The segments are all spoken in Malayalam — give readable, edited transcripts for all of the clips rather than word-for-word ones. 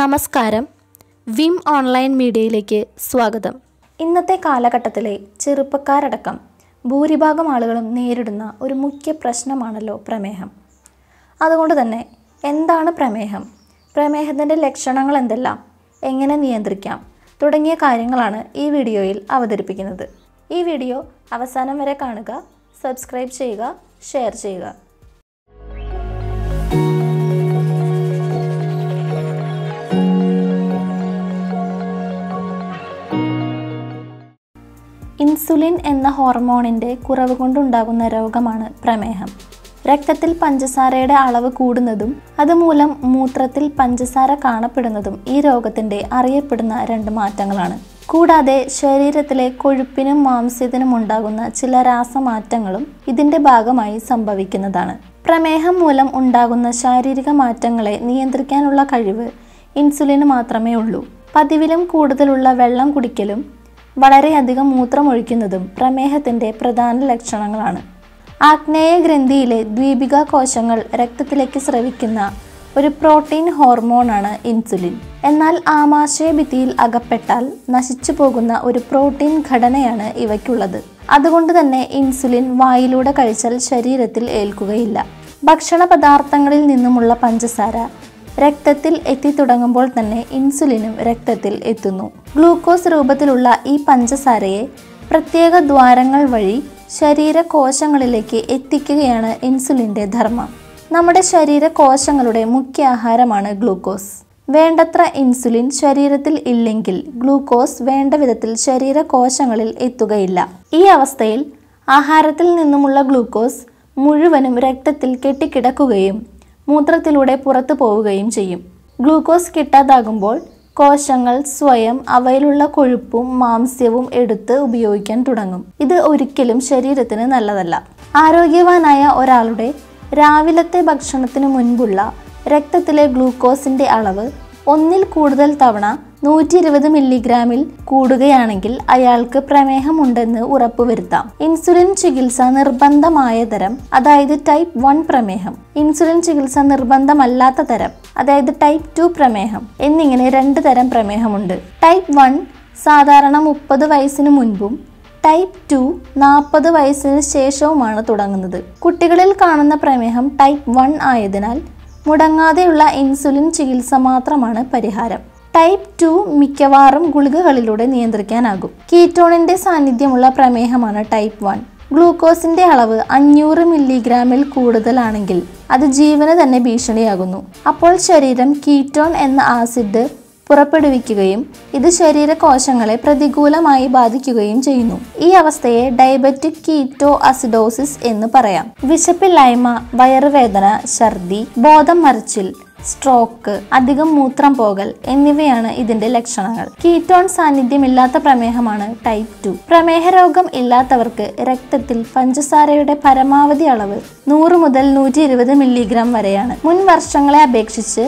നമസ്കാരം വിം ഓൺലൈൻ മീഡിയയിലേക്ക് സ്വാഗതം. ഇന്നത്തെ കാലഘട്ടത്തിലെ ചെറുപ്പക്കാരടക്കം ഭൂരിഭാഗം ആളുകളും നേരിടുന്ന ഒരു മുഖ്യ പ്രശ്നമാണല്ലോ പ്രമേഹം. അതുകൊണ്ട് തന്നെ എന്താണ് പ്രമേഹം, പ്രമേഹത്തിൻ്റെ ലക്ഷണങ്ങൾ എന്തെല്ലാം, എങ്ങനെ നിയന്ത്രിക്കാം തുടങ്ങിയ കാര്യങ്ങളാണ് ഈ വീഡിയോയിൽ അവതരിപ്പിക്കുന്നത്. ഈ വീഡിയോ അവസാനം വരെ കാണുക, സബ്സ്ക്രൈബ് ചെയ്യുക, ഷെയർ ചെയ്യുക. ഇൻസുലിൻ എന്ന ഹോർമോണിൻ്റെ കുറവ് കൊണ്ടുണ്ടാകുന്ന രോഗമാണ് പ്രമേഹം. രക്തത്തിൽ പഞ്ചസാരയുടെ അളവ് കൂടുന്നതും അതുമൂലം മൂത്രത്തിൽ പഞ്ചസാര കാണപ്പെടുന്നതും ഈ രോഗത്തിൻ്റെ അറിയപ്പെടുന്ന രണ്ട് മാറ്റങ്ങളാണ്. കൂടാതെ ശരീരത്തിലെ കൊഴുപ്പിനും മാംസ്യത്തിനും ഉണ്ടാകുന്ന ചില രാസമാറ്റങ്ങളും ഇതിൻ്റെ ഭാഗമായി സംഭവിക്കുന്നതാണ്. പ്രമേഹം മൂലം ഉണ്ടാകുന്ന ശാരീരിക മാറ്റങ്ങളെ നിയന്ത്രിക്കാനുള്ള കഴിവ് ഇൻസുലിന് മാത്രമേ ഉള്ളൂ. പതിവിലും കൂടുതലുള്ള വെള്ളം കുടിക്കലും വളരെയധികം മൂത്രമൊഴിക്കുന്നതും പ്രമേഹത്തിൻ്റെ പ്രധാന ലക്ഷണങ്ങളാണ്. ആഗ്നേയ ഗ്രന്ഥിയിലെ ദ്വീപിക കോശങ്ങൾ രക്തത്തിലേക്ക് സ്രവിക്കുന്ന ഒരു പ്രോട്ടീൻ ഹോർമോണാണ് ഇൻസുലിൻ. എന്നാൽ ആമാശയ ഭിത്തിയിൽ അകപ്പെട്ടാൽ നശിച്ചു പോകുന്ന ഒരു പ്രോട്ടീൻ ഘടനയാണ് ഇവയ്ക്കുള്ളത്. അതുകൊണ്ട് തന്നെ ഇൻസുലിൻ വായിലൂടെ കഴിച്ചാൽ ശരീരത്തിൽ ഏൽക്കുകയില്ല. ഭക്ഷണ പദാർത്ഥങ്ങളിൽ നിന്നുമുള്ള പഞ്ചസാര രക്തത്തിൽ എത്തിത്തുടങ്ങുമ്പോൾ തന്നെ ഇൻസുലിനും രക്തത്തിൽ എത്തുന്നു. ഗ്ലൂക്കോസ് രൂപത്തിലുള്ള ഈ പഞ്ചസാരയെ പ്രത്യേക ദ്വാരങ്ങൾ വഴി ശരീരകോശങ്ങളിലേക്ക് എത്തിക്കുകയാണ് ഇൻസുലിൻ്റെ ധർമ്മം. നമ്മുടെ ശരീരകോശങ്ങളുടെ മുഖ്യ ആഹാരമാണ് ഗ്ലൂക്കോസ്. വേണ്ടത്ര ഇൻസുലിൻ ശരീരത്തിൽ ഇല്ലെങ്കിൽ ഗ്ലൂക്കോസ് വേണ്ട വിധത്തിൽ ശരീരകോശങ്ങളിൽ എത്തുകയില്ല. ഈ അവസ്ഥയിൽ ആഹാരത്തിൽ നിന്നുമുള്ള ഗ്ലൂക്കോസ് മുഴുവനും രക്തത്തിൽ കെട്ടിക്കിടക്കുകയും മൂത്രത്തിലൂടെ പുറത്തു പോവുകയും ചെയ്യും. ഗ്ലൂക്കോസ് കിട്ടാതാകുമ്പോൾ കോശങ്ങൾ സ്വയം അവയിലുള്ള കൊഴുപ്പും മാംസ്യവും എടുത്ത് ഉപയോഗിക്കാൻ തുടങ്ങും. ഇത് ഒരിക്കലും ശരീരത്തിന് നല്ലതല്ല. ആരോഗ്യവാനായ ഒരാളുടെ രാവിലത്തെ ഭക്ഷണത്തിന് മുൻപുള്ള രക്തത്തിലെ ഗ്ലൂക്കോസിൻ്റെ അളവ് ഒന്നിൽ കൂടുതൽ തവണ 120 മില്ലിഗ്രാമിൽ കൂടുകയാണെങ്കിൽ അയാൾക്ക് പ്രമേഹമുണ്ടെന്ന് ഉറപ്പുവരുത്താം. ഇൻസുലിൻ ചികിത്സ നിർബന്ധമായ തരം, അതായത് ടൈപ്പ് 1 പ്രമേഹം, ഇൻസുലിൻ ചികിത്സ നിർബന്ധമല്ലാത്ത തരം, അതായത് ടൈപ്പ് 2 പ്രമേഹം എന്നിങ്ങനെ 2 തരം പ്രമേഹമുണ്ട്. ടൈപ്പ് 1 സാധാരണ 30 വയസ്സിന് മുൻപും ടൈപ്പ് 2 40 വയസ്സിന് ശേഷവുമാണ് തുടങ്ങുന്നത്. കുട്ടികളിൽ കാണുന്ന പ്രമേഹം ടൈപ്പ് 1 ആയതിനാൽ മുടങ്ങാതെയുള്ള ഇൻസുലിൻ ചികിത്സ മാത്രമാണ് പരിഹാരം. ടൈപ്പ് 2 മിക്കവാറും ഗുളികകളിലൂടെ നിയന്ത്രിക്കാനാകും. കീറ്റോണിൻ്റെ സാന്നിധ്യമുള്ള പ്രമേഹമാണ് ടൈപ്പ് 1. ഗ്ലൂക്കോസിൻ്റെ അളവ് 500 മില്ലിഗ്രാമിൽ കൂടുതലാണെങ്കിൽ അത് ജീവന് തന്നെ ഭീഷണിയാകുന്നു. അപ്പോൾ ശരീരം കീറ്റോൺ എന്ന ആസിഡ് പുറപ്പെടുവിക്കുകയും ഇത് ശരീരകോശങ്ങളെ പ്രതികൂലമായി ബാധിക്കുകയും ചെയ്യുന്നു. ഈ അവസ്ഥയെ ഡയബറ്റിക് കീറ്റോ അസിഡോസിസ് എന്ന് പറയാം. വിശപ്പില്ലായ്മ, വയറുവേദന, ഛർദി, ബോധം മറിച്ചിൽ, സ്ട്രോക്ക്, അധികം മൂത്രം പോകൽ എന്നിവയാണ് ഇതിന്റെ ലക്ഷണങ്ങൾ. കീറ്റോൺ സാന്നിധ്യമില്ലാത്ത പ്രമേഹമാണ് ടൈപ്പ് 2. പ്രമേഹരോഗം ഇല്ലാത്തവർക്ക് രക്തത്തിൽ പഞ്ചസാരയുടെ പരമാവധി അളവ് 100 മുതൽ 120 മില്ലിഗ്രാം വരെയാണ്. മുൻ വർഷങ്ങളെ അപേക്ഷിച്ച്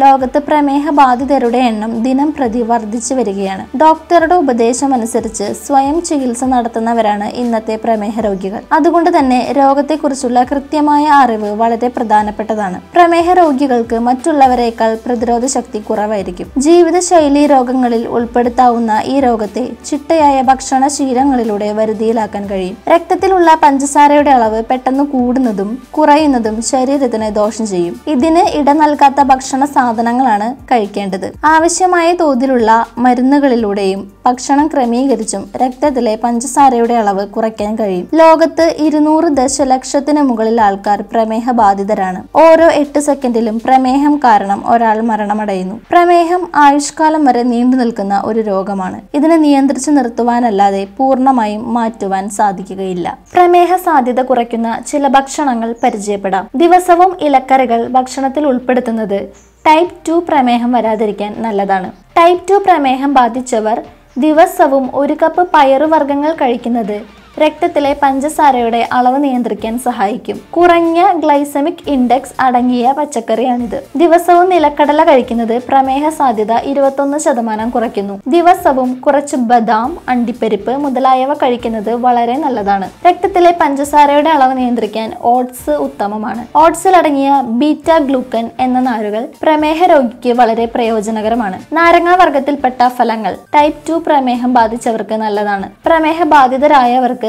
ലോകത്ത് പ്രമേഹ ബാധിതരുടെ എണ്ണം ദിനം പ്രതി വർദ്ധിച്ചു വരികയാണ്. ഡോക്ടറുടെ ഉപദേശം അനുസരിച്ച് സ്വയം ചികിത്സ നടത്തുന്നവരാണ് ഇന്നത്തെ പ്രമേഹ രോഗികൾ. അതുകൊണ്ട് തന്നെ രോഗത്തെക്കുറിച്ചുള്ള കൃത്യമായ അറിവ് വളരെ പ്രധാനപ്പെട്ടതാണ്. പ്രമേഹ രോഗികൾക്ക് മറ്റുള്ളവരെക്കാൾ പ്രതിരോധ ശക്തി കുറവായിരിക്കും. ജീവിതശൈലി രോഗങ്ങളിൽ ഉൾപ്പെടുത്താവുന്ന ഈ രോഗത്തെ ചിട്ടയായ ഭക്ഷണ ശീലങ്ങളിലൂടെ വരുതിയിലാക്കാൻ കഴിയും. രക്തത്തിലുള്ള പഞ്ചസാരയുടെ അളവ് പെട്ടെന്ന് കൂടുന്നതും കുറയുന്നതും ശരീരത്തിന് ദോഷം ചെയ്യും. ഇതിന് ഇട നൽകാത്ത ഭക്ഷണ സാധനങ്ങളാണ് കഴിക്കേണ്ടത്. ആവശ്യമായ തോതിലുള്ള മരുന്നുകളിലൂടെയും ഭക്ഷണം ക്രമീകരിച്ചും രക്തത്തിലെ പഞ്ചസാരയുടെ അളവ് കുറയ്ക്കാൻ കഴിയും. ലോകത്ത് 200 ദശലക്ഷത്തിന് മുകളിൽ ആൾക്കാർ പ്രമേഹ ബാധിതരാണ്. ഓരോ 8 സെക്കൻഡിലും പ്രമേഹം കാരണം ഒരാൾ മരണമടയുന്നു. പ്രമേഹം ആയുഷ്കാലം വരെ നീണ്ടു നിൽക്കുന്ന ഒരു രോഗമാണ്. ഇതിനെ നിയന്ത്രിച്ചു നിർത്തുവാനല്ലാതെ പൂർണ്ണമായും മാറ്റുവാൻ സാധിക്കുകയില്ല. പ്രമേഹ സാധ്യത കുറയ്ക്കുന്ന ചില ഭക്ഷണങ്ങൾ പരിചയപ്പെടാം. ദിവസവും ഇലക്കറികൾ ഭക്ഷണത്തിൽ ഉൾപ്പെടുത്തുന്നത് ടൈപ്പ് 2 പ്രമേഹം വരാതിരിക്കാൻ നല്ലതാണ്. ടൈപ്പ് 2 പ്രമേഹം ബാധിച്ചവർ ദിവസവും 1 കപ്പ് പയറുവർഗ്ഗങ്ങൾ കഴിക്കുന്നത് രക്തത്തിലെ പഞ്ചസാരയുടെ അളവ് നിയന്ത്രിക്കാൻ സഹായിക്കും. കുറഞ്ഞ ഗ്ലൈസമിക് ഇൻഡെക്സ് അടങ്ങിയ പച്ചക്കറിയാണിത്. ദിവസവും നിലക്കടല കഴിക്കുന്നത് പ്രമേഹ സാധ്യത 21% കുറയ്ക്കുന്നു. ദിവസവും കുറച്ച് ബദാം, അണ്ടിപ്പരിപ്പ് മുതലായവ കഴിക്കുന്നത് വളരെ നല്ലതാണ്. രക്തത്തിലെ പഞ്ചസാരയുടെ അളവ് നിയന്ത്രിക്കാൻ ഓട്സ് ഉത്തമമാണ്. ഓട്സിൽ അടങ്ങിയ ബീറ്റ ഗ്ലൂക്കൻ എന്ന നാരുകൾ പ്രമേഹ രോഗിക്ക് വളരെ പ്രയോജനകരമാണ്. നാരങ്ങ വർഗത്തിൽപ്പെട്ട ഫലങ്ങൾ ടൈപ്പ് 2 പ്രമേഹം ബാധിച്ചവർക്ക് നല്ലതാണ്. പ്രമേഹ ബാധിതരായവർക്ക്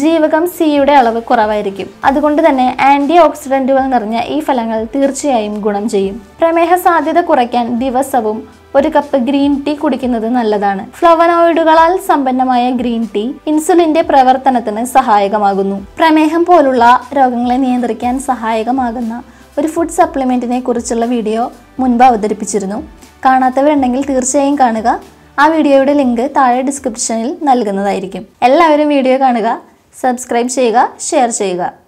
ജീവകം സിയുടെ അളവ് കുറവായിരിക്കും. അതുകൊണ്ട് തന്നെ ആന്റി ഓക്സിഡന്റുകൾ നിറഞ്ഞ ഈ ഫലങ്ങൾ തീർച്ചയായും ഗുണം ചെയ്യും. പ്രമേഹ സാധ്യത കുറയ്ക്കാൻ ദിവസവും 1 കപ്പ് ഗ്രീൻ ടീ കുടിക്കുന്നത് നല്ലതാണ്. ഫ്ലവനോയിഡുകളാൽ സമ്പന്നമായ ഗ്രീൻ ടീ ഇൻസുലിന്റെ പ്രവർത്തനത്തിന് സഹായകമാകുന്നു. പ്രമേഹം പോലുള്ള രോഗങ്ങളെ നിയന്ത്രിക്കാൻ സഹായകമാകുന്ന ഒരു ഫുഡ് സപ്ലിമെന്റിനെ കുറിച്ചുള്ള വീഡിയോ മുൻപ് അവതരിപ്പിച്ചിരുന്നു. കാണാത്തവരുണ്ടെങ്കിൽ തീർച്ചയായും കാണുക. ആ വീഡിയോയുടെ ലിങ്ക് താഴെ ഡിസ്ക്രിപ്ഷനിൽ നൽകുന്നതായിരിക്കും. എല്ലാവരും വീഡിയോ കാണുക, സബ്സ്ക്രൈബ് ചെയ്യുക, ഷെയർ ചെയ്യുക.